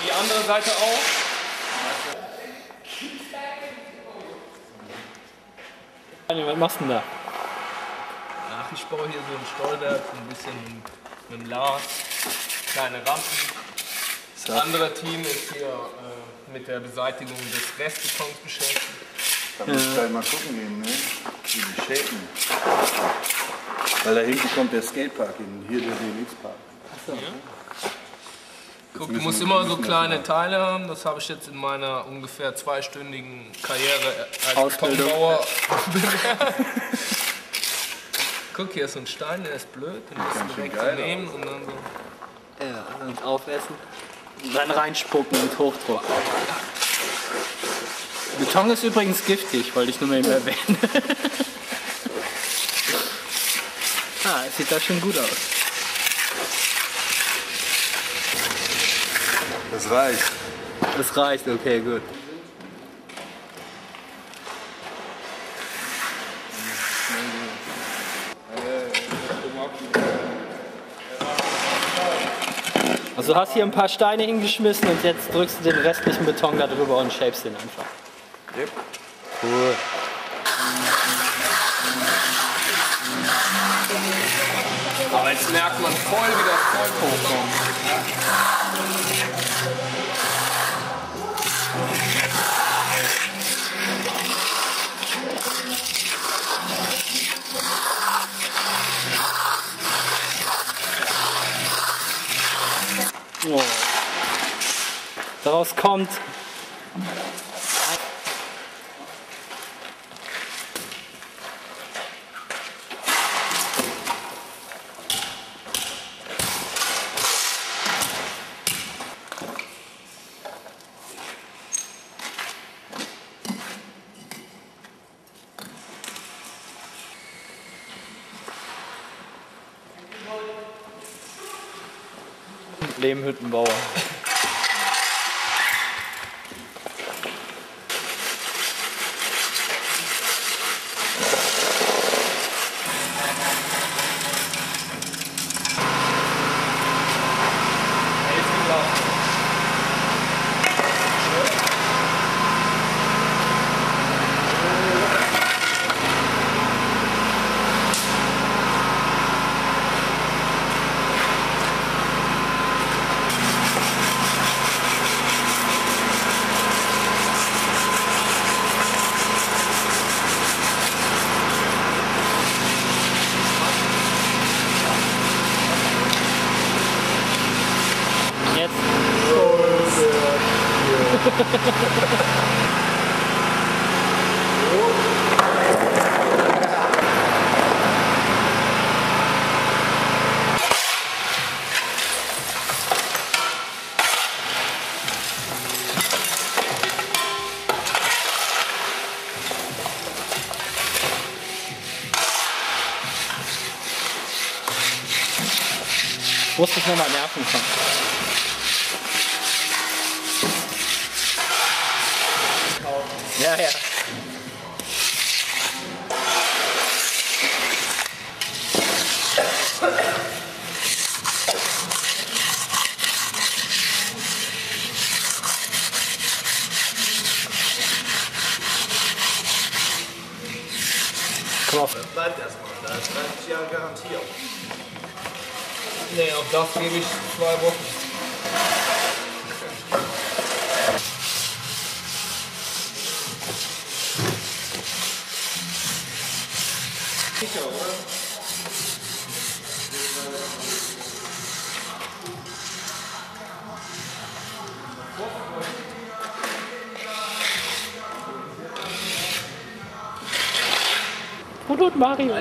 Die andere Seite auch. Was machst du denn da? Ach, ich baue hier so einen Stolberg, ein bisschen mit dem Lars, kleine Rampen. Das andere Team ist hier mit der Beseitigung des Restbetons beschäftigt. Da muss ich gleich mal gucken gehen, ne? Wie die Schäden. Weil da hinten kommt der Skatepark hin, hier der DMX-Park. Ja. Guck, du musst immer so kleine Teile haben, das habe ich jetzt in meiner ungefähr zweistündigen Karriere als Tonbauer bemerkt. Guck, hier ist so ein Stein, der ist blöd, den musst du direkt so nehmen und dann so... Ja, und aufessen und dann reinspucken mit Hochdruck. Beton ist übrigens giftig, wollte ich nur mal eben erwähnen. Ah, es sieht da schon gut aus. Das reicht. Das reicht, okay, gut. Also du hast hier ein paar Steine hingeschmissen und jetzt drückst du den restlichen Beton da drüber und shapest den einfach. Yep. Cool. Aber jetzt merkt man voll, wie das Zeug hochkommt. Oh. Daraus kommt Lehmhüttenbauer. Muss ich nochmal nerven kommen. Ja, ja. Komm auf. Das bleibt erstmal, das bleibt ja garantiert. Nee, auf das gebe ich 2 Wochen. Gut, Mario.